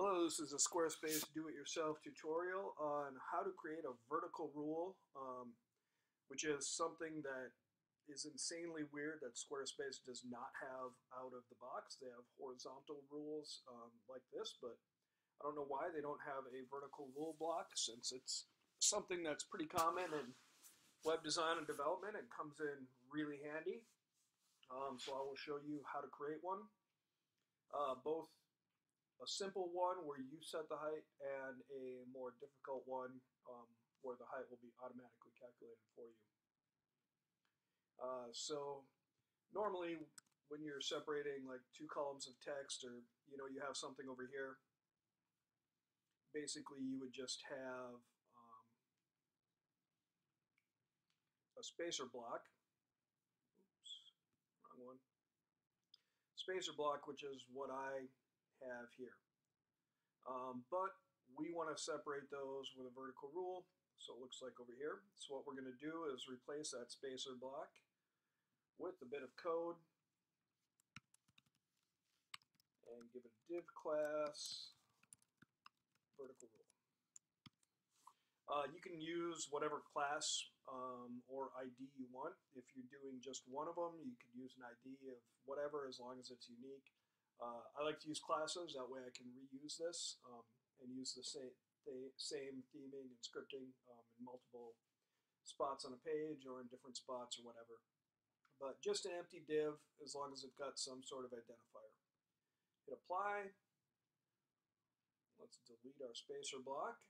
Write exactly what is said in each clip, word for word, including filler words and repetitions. Hello, this is a Squarespace do-it-yourself tutorial on how to create a vertical rule, um, which is something that is insanely weird that Squarespace does not have out of the box. They have horizontal rules um, like this, but I don't know why they don't have a vertical rule block, since it's something that's pretty common in web design and development and comes in really handy. Um, so I will show you how to create one, uh, both a simple one where you set the height and a more difficult one um, where the height will be automatically calculated for you. Uh, so normally when you're separating like two columns of text, or you know, you have something over here, basically you would just have um, a spacer block. Oops, wrong one. Spacer block, which is what I have here. Um, but we want to separate those with a vertical rule. So it looks like over here. So what we're going to do is replace that spacer block with a bit of code and give it a div class vertical rule. Uh, you can use whatever class um, or I D you want. If you're doing just one of them, you could use an I D of whatever as long as it's unique. Uh, I like to use classes, that way I can reuse this um, and use the same The same theming and scripting um, in multiple spots on a page or in different spots or whatever. But just an empty div as long as it's got some sort of identifier. Hit apply. Let's delete our spacer block.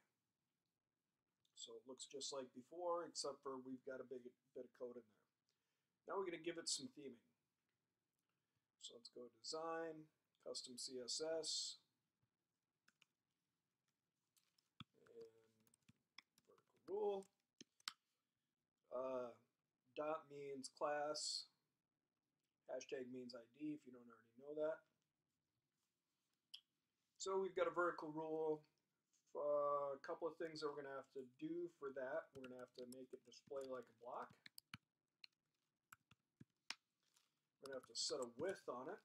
So it looks just like before, except for we've got a big bit of code in there. Now we're going to give it some theming. So let's go design, custom C S S. Rule. Uh, dot means class. Hashtag means I D if you don't already know that. So we've got a vertical rule. Uh, a couple of things that we're going to have to do for that. We're going to have to make it display like a block. We're going to have to set a width on it.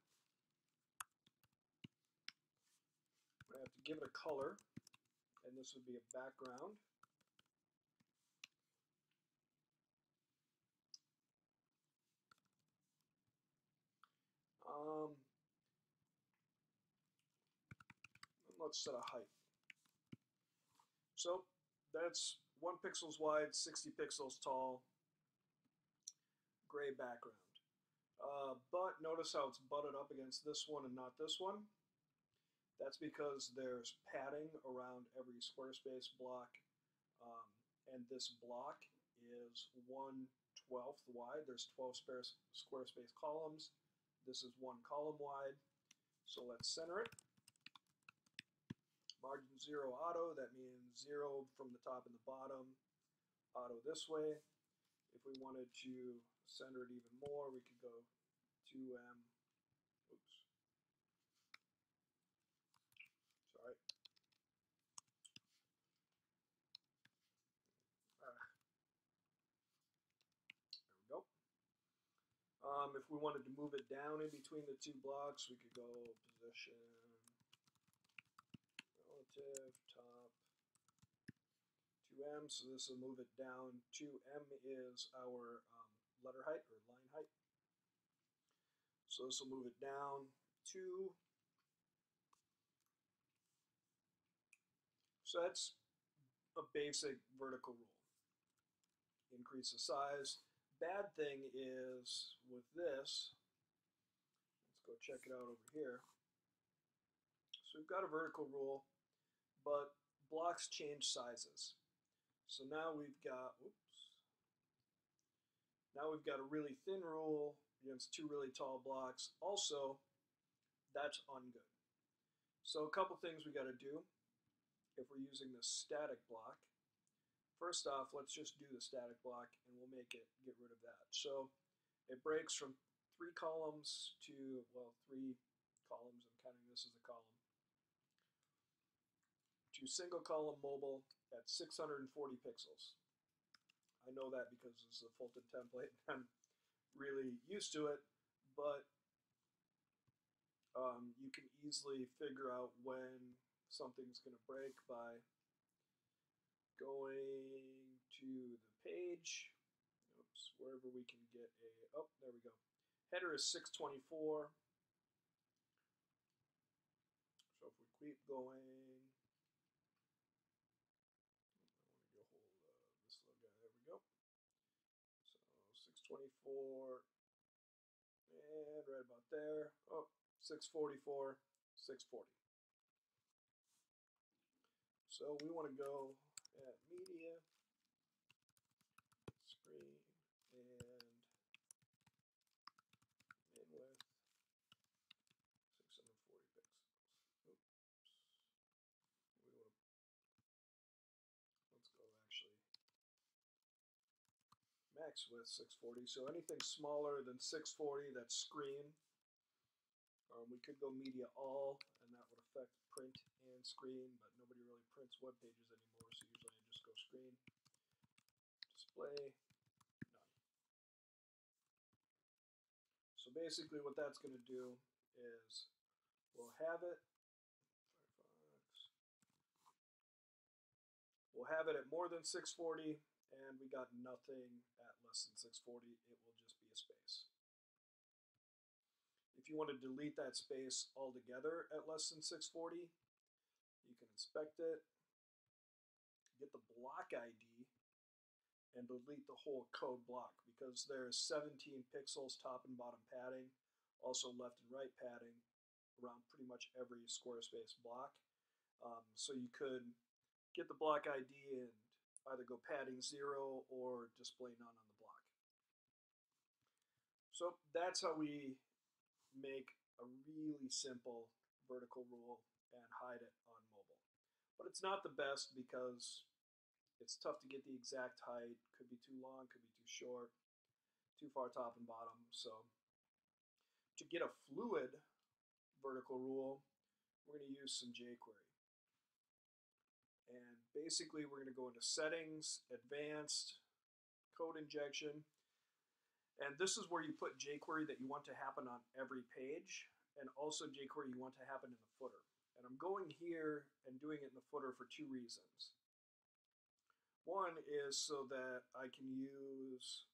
We're going to have to give it a color. And this would be a background. Um, let's set a height. So that's one pixels wide, sixty pixels tall, gray background. Uh, but notice how it's butted up against this one and not this one. That's because there's padding around every Squarespace block, um, and this block is one twelfth wide. There's twelve Squarespace columns. This is one column wide, so let's center it. Margin zero auto, that means zero from the top and the bottom, auto this way. If we wanted to center it even more, we could go to, um, oops, sorry. Um, if we wanted to move it down in between the two blocks, we could go position, relative, top, two M. So this will move it down. two M is our um, letter height or line height. So this will move it down two. So that's a basic vertical rule. Increase the size. Bad thing is with this, let's go check it out over here. So we've got a vertical rule, but blocks change sizes. So now we've got, oops, now we've got a really thin rule against two really tall blocks. Also, that's ungood. So a couple things we got to do if we're using this static block. First off, let's just do the static block and we'll make it get rid of that. So it breaks from three columns to, well, three columns, I'm counting this as a column, to single column mobile at six hundred forty pixels. I know that because this is a Fulton template and I'm really used to it, but um, you can easily figure out when something's going to break by going to the page. Oops, wherever we can get a, oh, there we go. Header is six twenty-four. So if we keep going, I want to go hold uh, this little guy, there we go. So six twenty-four, and right about there, oh, six forty-four, six forty. So we want to go at media, screen, and min width, six hundred forty pixels. Oops. We want to, let's go actually, max width six forty. So anything smaller than six forty, that's screen. Um, we could go media all, and that would affect print and screen, but nobody really prints web pages anymore, so usually I just go screen, display, none. So basically what that's going to do is we'll have it, we'll have it at more than six forty, and we got nothing at less than six forty. It will just be a space. If you want to delete that space altogether at less than six forty, you can inspect it, get the block I D, and delete the whole code block, because there's seventeen pixels top and bottom padding, also left and right padding around pretty much every Squarespace block. Um, so you could get the block I D and either go padding zero or display none on the block. So that's how we make a really simple vertical rule and hide it on mobile. But it's not the best because it's tough to get the exact height. Could be too long, could be too short, too far top and bottom. So to get a fluid vertical rule, we're going to use some jQuery. And basically we're going to go into settings, advanced, code injection. And this is where you put jQuery that you want to happen on every page, and also jQuery you want to happen in the footer. And I'm going here and doing it in the footer for two reasons. One is so that I can use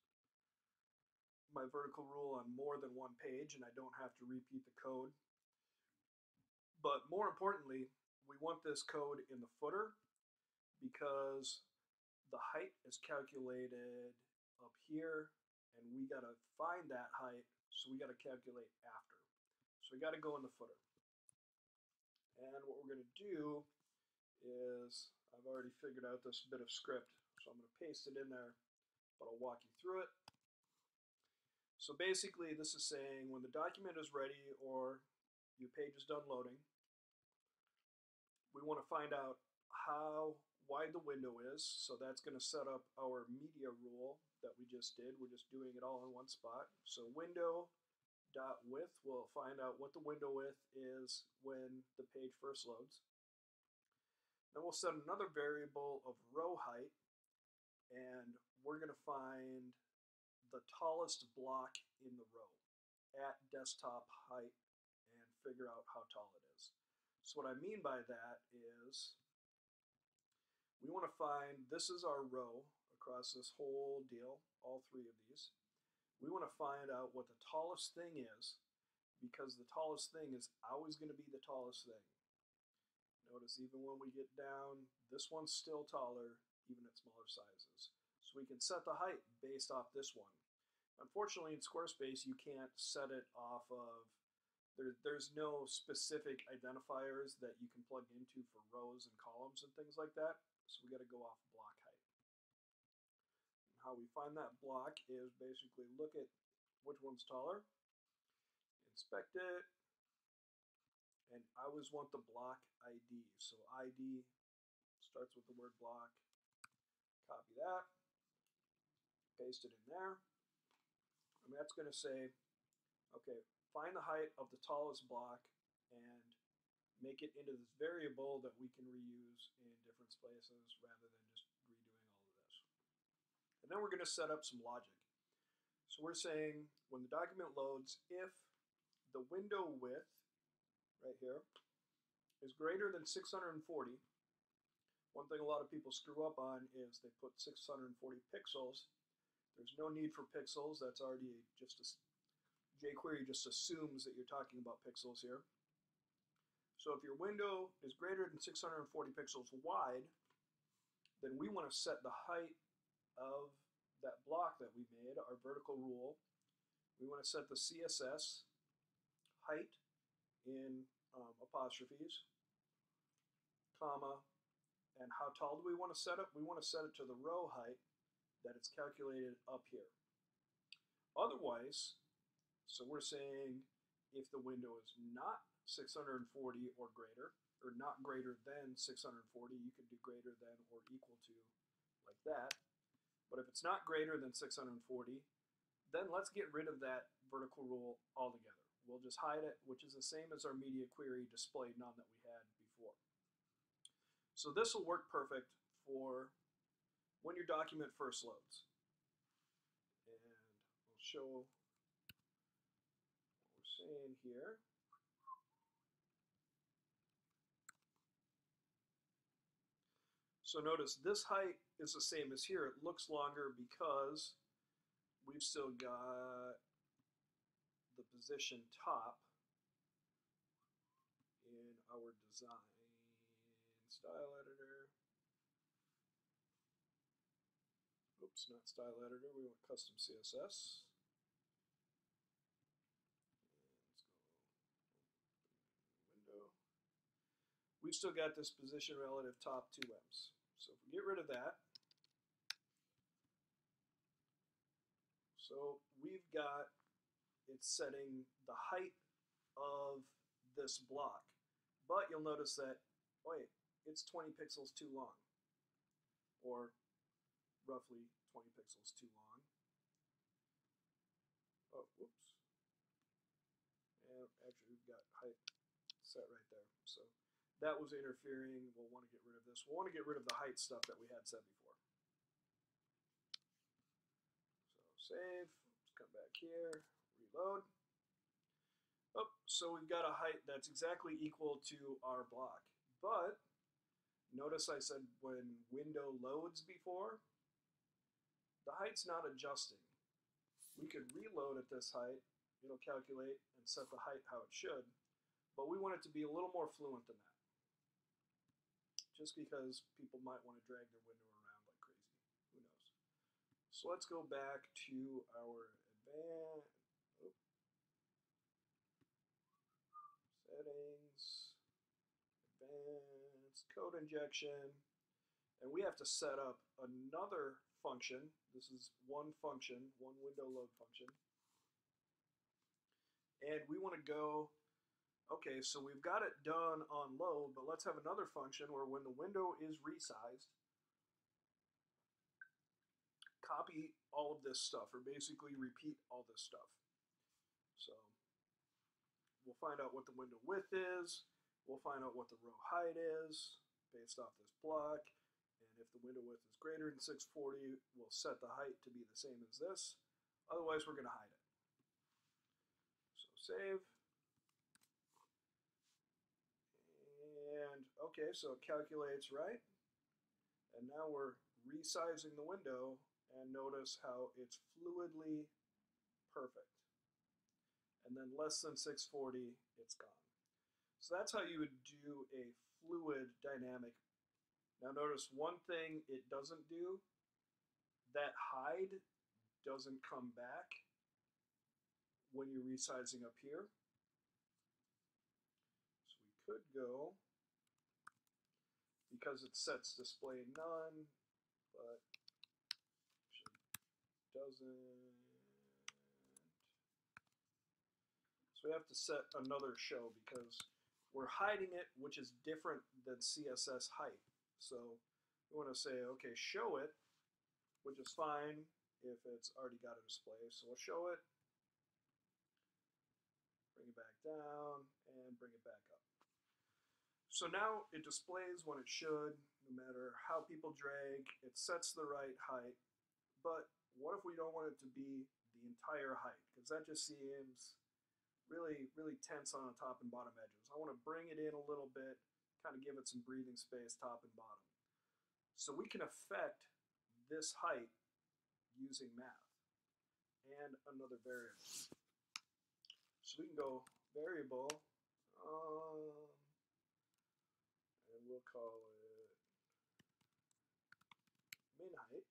my vertical rule on more than one page and I don't have to repeat the code. But more importantly, we want this code in the footer because the height is calculated up here. And we got to find that height, so we got to calculate after. So we got to go in the footer. And what we're going to do is, I've already figured out this bit of script, so I'm going to paste it in there, but I'll walk you through it. So basically this is saying when the document is ready or your page is done loading, we want to find out how wide the window is, so that's going to set up our media rule that we just did. We're just doing it all in one spot. So window.width will find out what the window width is when the page first loads. Then we'll set another variable of row height, and we're going to find the tallest block in the row at desktop height and figure out how tall it is. So what I mean by that is we want to find, this is our row across this whole deal, all three of these. We want to find out what the tallest thing is, because the tallest thing is always going to be the tallest thing. Notice even when we get down, this one's still taller, even at smaller sizes. So we can set the height based off this one. Unfortunately, in Squarespace, you can't set it off of, there, there's no specific identifiers that you can plug into for rows and columns and things like that. So we got to go off block height. And how we find that block is basically look at which one's taller, inspect it, and I always want the block I D. So I D starts with the word block. Copy that, paste it in there, and that's going to say, okay, find the height of the tallest block and make it into this variable that we can reuse in different places rather than just redoing all of this. And then we're going to set up some logic. So we're saying when the document loads, if the window width right here is greater than six hundred forty. One thing a lot of people screw up on is they put six hundred forty pixels. There's no need for pixels. That's already just a, jQuery just assumes that you're talking about pixels here. So if your window is greater than six hundred forty pixels wide, then we want to set the height of that block that we made, our vertical rule. We want to set the C S S height in um, apostrophes, comma, and how tall do we want to set it? We want to set it to the row height that it's calculated up here. Otherwise, so we're saying if the window is not six hundred forty or greater, or not greater than six hundred forty, you could do greater than or equal to like that. But if it's not greater than six hundred forty, then let's get rid of that vertical rule altogether. We'll just hide it, which is the same as our media query display none that we had before. So this will work perfect for when your document first loads. And we'll show what we're saying here. So notice this height is the same as here. It looks longer because we've still got the position top in our design style editor. Oops, not style editor. We want custom C S S. Let's go window. We've still got this position relative top two ems. So if we get rid of that, so we've got it's setting the height of this block. But you'll notice that, wait, it's twenty pixels too long, or roughly twenty pixels too long. Oh, whoops. And actually, we've got height set right there. So that was interfering. We'll want to get rid of this. We'll want to get rid of the height stuff that we had set before. Save, let's come back here, reload. Oh, so we've got a height that's exactly equal to our block. But notice I said when window loads before, the height's not adjusting. We could reload at this height, it'll calculate and set the height how it should, but we want it to be a little more fluent than that, just because people might want to drag their window around. So let's go back to our advanced oh. settings, advanced code injection, and we have to set up another function. This is one function, one window load function. And we want to go, okay, so we've got it done on load, but let's have another function where when the window is resized, copy all of this stuff, or basically repeat all this stuff. So we'll find out what the window width is, we'll find out what the row height is based off this block, and if the window width is greater than six hundred forty, we'll set the height to be the same as this, otherwise we're going to hide it. So save, and okay, so it calculates right, and now we're resizing the window. And notice how it's fluidly perfect. And then less than six hundred forty, it's gone. So that's how you would do a fluid dynamic. Now notice one thing it doesn't do, that hide doesn't come back when you're resizing up here. So we could go, because it sets display none, but doesn't. So we have to set another show because we're hiding it, which is different than C S S height. So we want to say, okay, show it, which is fine if it's already got a display. So we'll show it, bring it back down, and bring it back up. So now it displays when it should, no matter how people drag. It sets the right height, but what if we don't want it to be the entire height? Because that just seems really, really tense on the top and bottom edges. I want to bring it in a little bit, kind of give it some breathing space top and bottom. So we can affect this height using math and another variable. So we can go variable, um, and we'll call it min height.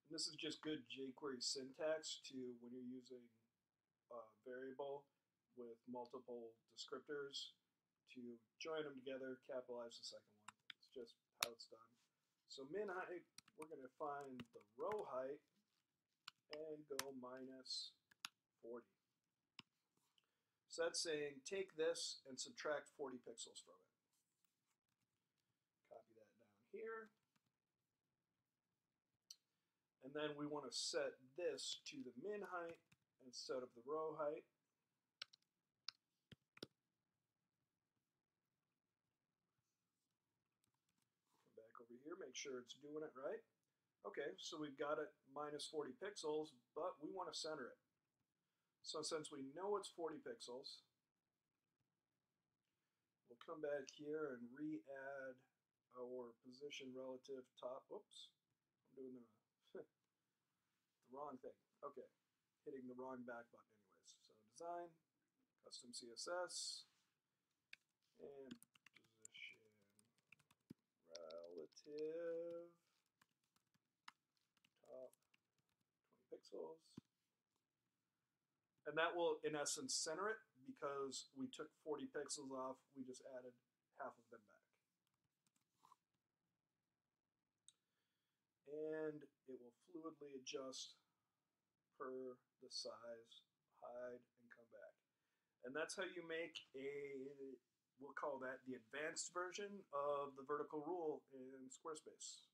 And this is just good jQuery syntax to when you're using a variable with multiple descriptors to join them together, capitalize the second one. It's just how it's done. So min height, we're going to find the row height and go minus forty. So that's saying take this and subtract forty pixels from it. Copy that down here. And then we want to set this to the min height instead of the row height. Come back over here, make sure it's doing it right. Okay, so we've got it minus forty pixels, but we want to center it. So since we know it's forty pixels, we'll come back here and re-add our position relative top. Oops, I'm doing the, the wrong thing. Okay, hitting the wrong back button anyways. So design, custom C S S, and position relative top twenty pixels. And that will, in essence, center it because we took forty pixels off. We just added half of them back. And it will fluidly adjust per the size, hide, and come back. And that's how you make a, we'll call that the advanced version of the vertical rule in Squarespace.